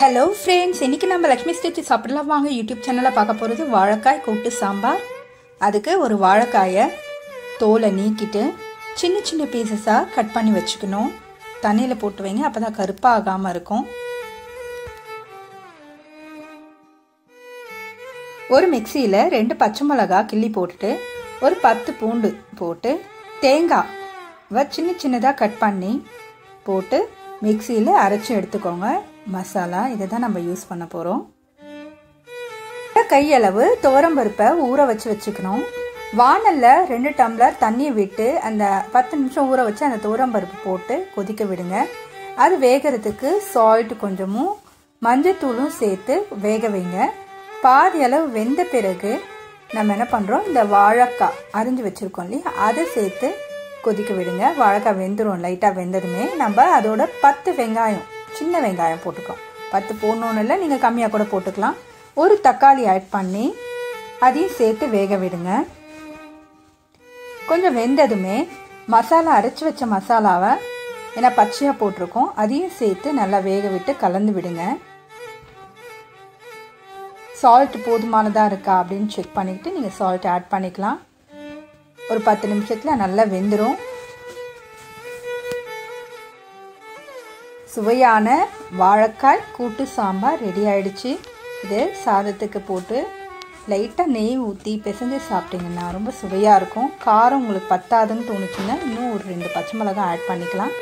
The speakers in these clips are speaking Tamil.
हेलो फ्रेंड्स, इनकी नाम लक्ष्मी स्टच सापडलावांगे यूट्यूब चैनल पार्க்க போறது வாழைக்காய் கூட்டு சாம்பார்। அதுக்கு ஒரு வாழைக்காயை தோலை நீக்கிட்டு சின்ன சின்ன பீசஸா கட் பண்ணி வச்சுக்கணும்। தண்ணியில போட்டு வைங்க, அப்பதான் கருப்பா ஆகாம இருக்கும்। ஒரு மிக்ஸியில 2 பச்சை மிளகாய் கிள்ளி போட்டுட்டு ஒரு 10 பூண்டு போட்டு தேங்காய் சின்ன சின்னதா கட் பண்ணி போட்டு மிக்ஸியில அரைச்சு எடுத்துக்கோங்க। மசாலா இத தான் நம்ம யூஸ் பண்ண போறோம்। கையளவு தோரம்பருப்பை ஊற வச்சுக்கணும்। வாணல்ல 2 டம்ளர் தண்ணி விட்டு அந்த 10 நிமிஷம் ஊற வச்சு அந்த தோரம்பருப்பு போட்டு கொதிக்க விடுங்க। அது வேகிறதுக்கு salt கொஞ்சமும் மஞ்சத்தூளும் சேர்த்து வேக வைங்க। பாதி அளவு வெந்த பிறகு நம்ம என்ன பண்றோம், இந்த வாழைக்காய் அரிஞ்சு வச்சிருக்கோம் இல்லையா, அதை சேர்த்து கொதிக்க விடுங்க। வாழைக்காய் வெந்துரும்। லைட்டா வெந்ததுமே நம்ம அதோட 10 வெங்காயம், சின்ன வெங்காயம் போட்டுக்கோம்। 10 போடணும்னு இல்லை, நீங்கள் கம்மியாக கூட போட்டுக்கலாம்। ஒரு தக்காளி ஆட் பண்ணி அதையும் சேர்த்து வேக விடுங்க। கொஞ்சம் வெந்ததுமே மசாலா அரைச்சி வச்ச மசாலாவை, ஏன்னா பச்சையாக போட்டிருக்கோம், அதையும் சேர்த்து நல்லா வேக விட்டு கலந்து விடுங்க। சால்ட் போதுமானதாக இருக்கா அப்படின்னு செக் பண்ணிக்கிட்டு நீங்கள் சால்ட் ஆட் பண்ணிக்கலாம்। ஒரு 10 நிமிஷத்தில் நல்லா வெந்துடும்। சுவையான வாழைக்காய் கூட்டு சாம்பார் ரெடி ஆயிடுச்சு। இது சாதத்துக்கு போட்டு லைட்டாக நெய் ஊற்றி பிசைஞ்சு சாப்பிட்டிங்கன்னா ரொம்ப சுவையாக இருக்கும்। காரம் உங்களுக்கு பத்தாதுன்னு தோணுச்சுன்னா இன்னும் ஒரு 2 பச்சை மிளகாய் ஆட் பண்ணிக்கலாம்।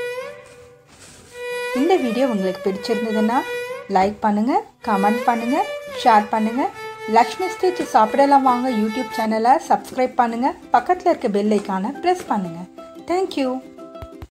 இந்த வீடியோ உங்களுக்கு பிடிச்சிருந்ததுன்னா லைக் பண்ணுங்கள், கமெண்ட் பண்ணுங்கள், ஷேர் பண்ணுங்கள்। லக்ஷ்மி ஸ்டச் சாப்படலாவாங்க யூடியூப் சேனலை சப்ஸ்கிரைப் பண்ணுங்கள்। பக்கத்தில் இருக்க பெல் ஐக்கானை ப்ரெஸ் பண்ணுங்கள்। தேங்க்யூ।